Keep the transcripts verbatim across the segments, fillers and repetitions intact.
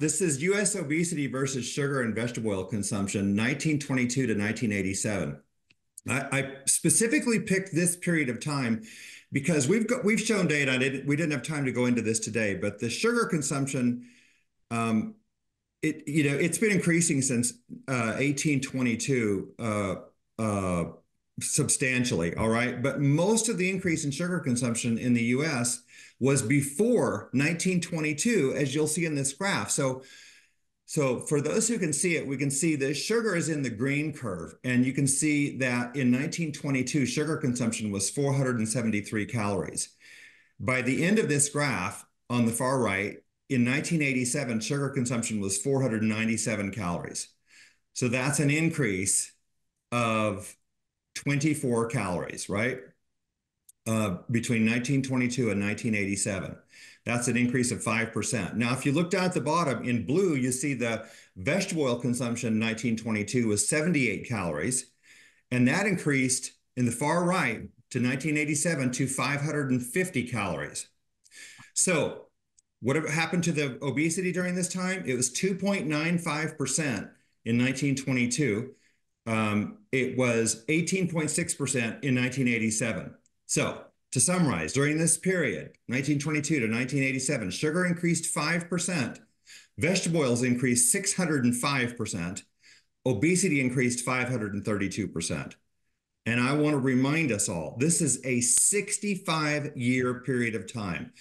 This is U S obesity versus sugar and vegetable oil consumption, nineteen twenty-two to nineteen eighty-seven. I, I specifically picked this period of time because we've got, we've shown data, and it, we didn't have time to go into this today, but the sugar consumption, um, it you know, it's been increasing since uh, eighteen twenty-two uh, uh, substantially, all right? But most of the increase in sugar consumption in the U S was before nineteen twenty-two, as you'll see in this graph. So, so for those who can see it, we can see that sugar is in the green curve, and you can see that in nineteen twenty-two, sugar consumption was four hundred seventy-three calories. By the end of this graph on the far right, in nineteen eighty-seven, sugar consumption was four hundred ninety-seven calories. So that's an increase of twenty-four calories, right? Uh, between nineteen twenty-two and nineteen eighty-seven. That's an increase of five percent. Now, if you look down at the bottom in blue, you see the vegetable oil consumption in nineteen twenty-two was seventy-eight calories. And that increased in the far right to nineteen eighty-seven to five hundred fifty calories. So what happened to the obesity during this time? It was two point nine five percent in nineteen twenty-two. Um, it was eighteen point six percent in nineteen eighty-seven. So to summarize, during this period, nineteen twenty-two to nineteen eighty-seven, sugar increased five percent, vegetable oils increased six hundred five percent, obesity increased five hundred thirty-two percent. And I want to remind us all, this is a sixty-five year period of time.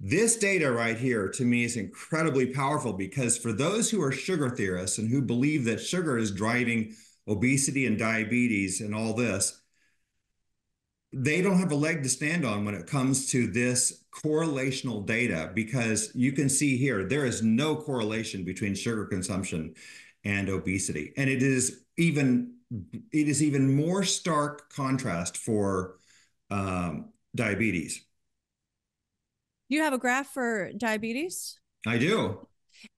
This data right here, to me, is incredibly powerful because for those who are sugar theorists and who believe that sugar is driving obesity and diabetes and all this, they don't have a leg to stand on when it comes to this correlational data, because you can see here, there is no correlation between sugar consumption and obesity. And it is even, it is even more stark contrast for um, diabetes. You have a graph for diabetes? I do.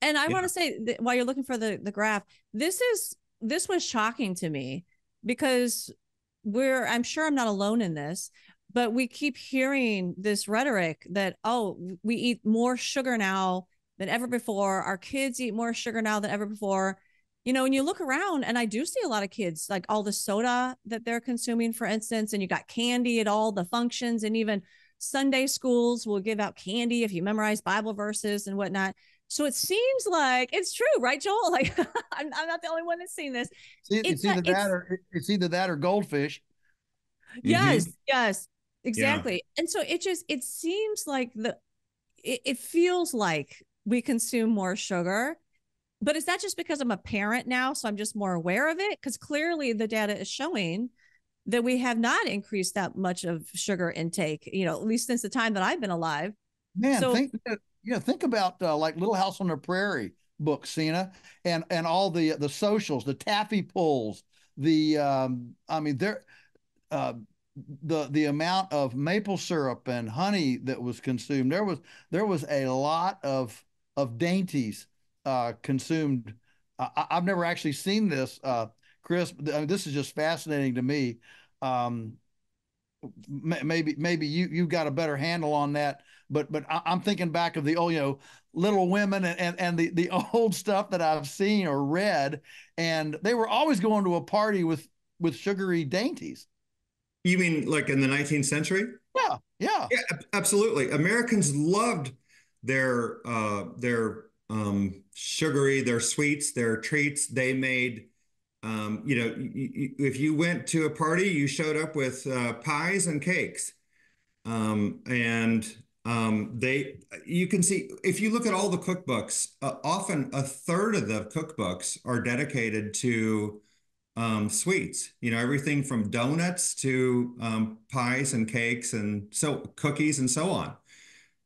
And I yeah. want to say that while you're looking for the, the graph, this is, this was shocking to me because We're, I'm sure I'm not alone in this, but we keep hearing this rhetoric that, oh, we eat more sugar now than ever before. Our kids eat more sugar now than ever before. You know, when you look around, and I do see a lot of kids, like all the soda that they're consuming, for instance, and you got candy at all the functions, and even Sunday schools will give out candy if you memorize Bible verses and whatnot. So it seems like it's true, right, Joel? Like I'm, I'm not the only one that's seen this. It's, it's, either, it's, that or, it's either that or goldfish. Yes, mm-hmm. yes, exactly. Yeah. And so it just, it seems like the, it, it feels like we consume more sugar, but is that just because I'm a parent now? So I'm just more aware of it? Because clearly the data is showing that we have not increased that much of sugar intake, you know, at least since the time that I've been alive. Man, so, think that Yeah, think about uh, like Little House on the Prairie book, Sina, and and all the the socials, the taffy pulls, the um, I mean, there, uh, the the amount of maple syrup and honey that was consumed. There was there was a lot of of dainties uh, consumed. I, I've never actually seen this, uh, Chris. I mean, this is just fascinating to me. Um, maybe maybe you you've got a better handle on that. But but I'm thinking back of the old, you know, Little Women and, and, and the, the old stuff that I've seen or read. And they were always going to a party with, with sugary dainties. You mean like in the nineteenth century? Yeah, yeah. Yeah, absolutely. Americans loved their, uh, their um, sugary, their sweets, their treats. They made, um, you know, if you went to a party, you showed up with uh, pies and cakes. Um, and... Um, they, you can see, if you look at all the cookbooks, uh, often a third of the cookbooks are dedicated to um, sweets, you know, everything from donuts to um, pies and cakes and so cookies and so on.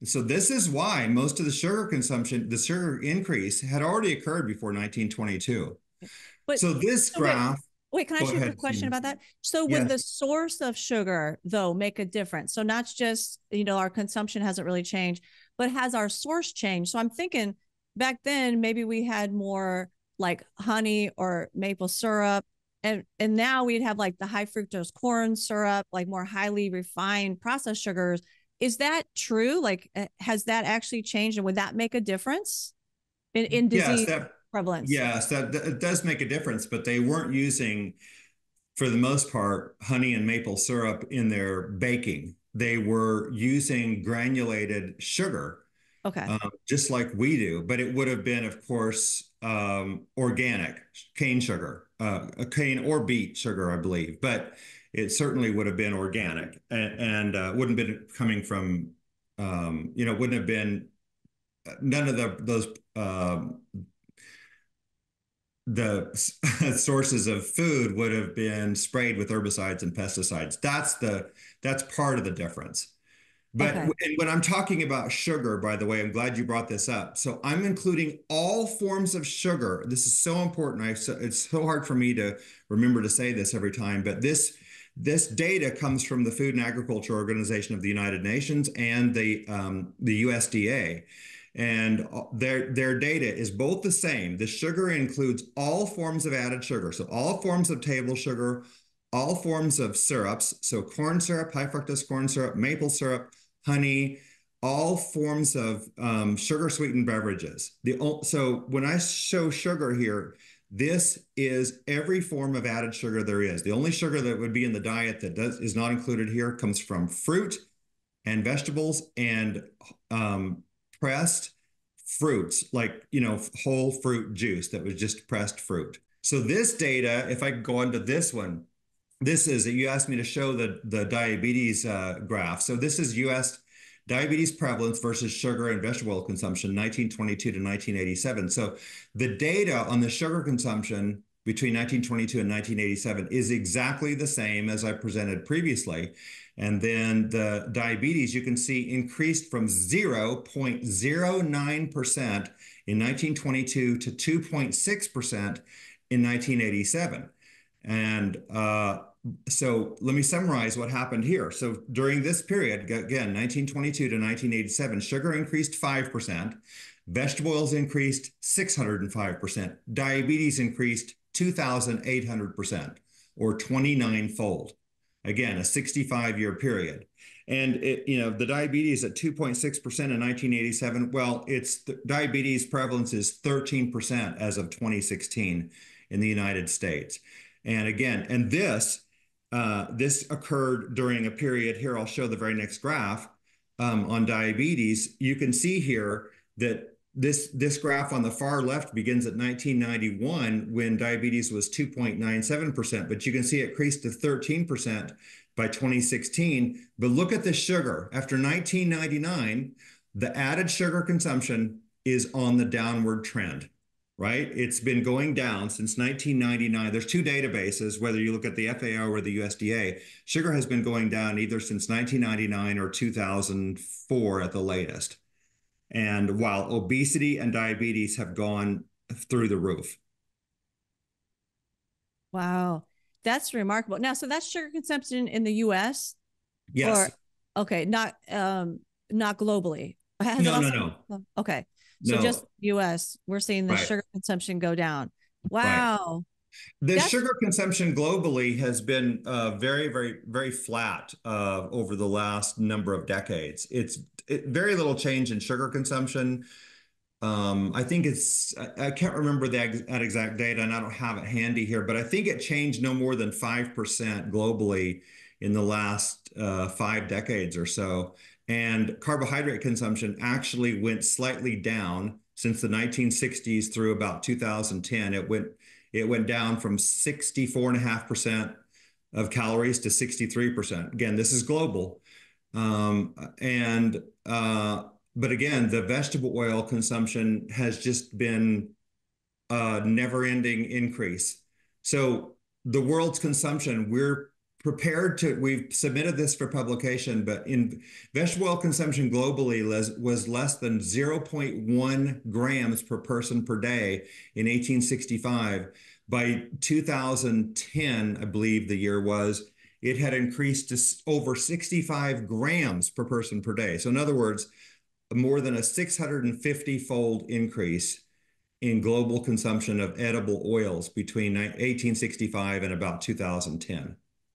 So this is why most of the sugar consumption, the sugar increase had already occurred before nineteen twenty-two. But, so this graph. Wait, wait can I ask you a quick question about that? So would the source of sugar, though, make a difference? So not just, you know, our consumption hasn't really changed, but has our source changed? So I'm thinking back then, maybe we had more like honey or maple syrup. And, and now we'd have like the high fructose corn syrup, like more highly refined processed sugars. Is that true? Like, has that actually changed? And would that make a difference? in, in disease yes, that, prevalence. Yes, that, that does make a difference, but they weren't using, for the most part, honey and maple syrup in their baking. They were using granulated sugar, okay, um, just like we do, but it would have been, of course, um, organic cane sugar, uh, cane or beet sugar, I believe, but it certainly would have been organic and, and uh, wouldn't have been coming from, um, you know, wouldn't have been, none of the those um, the sources of food would have been sprayed with herbicides and pesticides. That's the that's part of the difference. But okay. And when I'm talking about sugar, by the way, I'm glad you brought this up. So I'm including all forms of sugar. This is so important. I so, it's so hard for me to remember to say this every time, but this this data comes from the Food and Agriculture Organization of the United Nations and the um, the U S D A. And their their data is both the same. The sugar includes all forms of added sugar, so all forms of table sugar, all forms of syrups, so corn syrup, high fructose corn syrup, maple syrup, honey, all forms of um, sugar-sweetened beverages. The so when I show sugar here, this is every form of added sugar there is. The only sugar that would be in the diet that does is not included here comes from fruit and vegetables and um, pressed fruits, like, you know, whole fruit juice that was just pressed fruit. So this data, if I go on to this one, this is, you asked me to show the, the diabetes uh, graph. So this is U S diabetes prevalence versus sugar and vegetable consumption, nineteen twenty-two to nineteen eighty-seven. So the data on the sugar consumption between nineteen twenty-two and nineteen eighty-seven is exactly the same as I presented previously. And then the diabetes, you can see, increased from zero point zero nine percent in nineteen twenty-two to two point six percent in nineteen eighty-seven. And uh, so let me summarize what happened here. So during this period, again, nineteen twenty-two to nineteen eighty-seven, sugar increased five percent, vegetable oils increased six hundred five percent, diabetes increased two thousand eight hundred percent, or twenty-nine fold. Again, a sixty-five year period. And, it, you know, the diabetes at two point six percent in nineteen eighty-seven, well, it's the diabetes prevalence is thirteen percent as of twenty sixteen in the United States. And again, and this, uh, this occurred during a period here. I'll show the very next graph um, on diabetes. You can see here that this, this graph on the far left begins at nineteen ninety-one when diabetes was two point nine seven percent, but you can see it increased to thirteen percent by twenty sixteen. But look at the sugar. After nineteen ninety-nine, the added sugar consumption is on the downward trend, right? It's been going down since nineteen ninety-nine. There's two databases, whether you look at the F A O or the U S D A. Sugar has been going down either since nineteen ninety-nine or two thousand four at the latest. And while obesity and diabetes have gone through the roof. Wow, that's remarkable. Now, so that's sugar consumption in the U S? Yes. Or, okay, not um, not globally. Has no, also, no, no. Okay, so no. Just U S, we're seeing the right. Sugar consumption go down. Wow. Right. The that's sugar consumption globally has been uh, very, very, very flat uh, over the last number of decades. It's it, very little change in sugar consumption. Um, I think it's, I, I can't remember the ex that exact data and I don't have it handy here, but I think it changed no more than five percent globally in the last uh, five decades or so. And carbohydrate consumption actually went slightly down since the nineteen sixties through about two thousand ten. It went It went down from sixty-four point five percent of calories to sixty-three percent. Again, this is global. Um, and, uh, but again, the vegetable oil consumption has just been a never-ending increase. So the world's consumption, we're prepared to, we've submitted this for publication, but in vegetable oil consumption globally was, was less than zero point one grams per person per day in eighteen sixty-five. By two thousand ten, I believe the year was, it had increased to over sixty-five grams per person per day. So in other words, more than a six hundred fifty fold increase in global consumption of edible oils between eighteen sixty-five and about two thousand ten.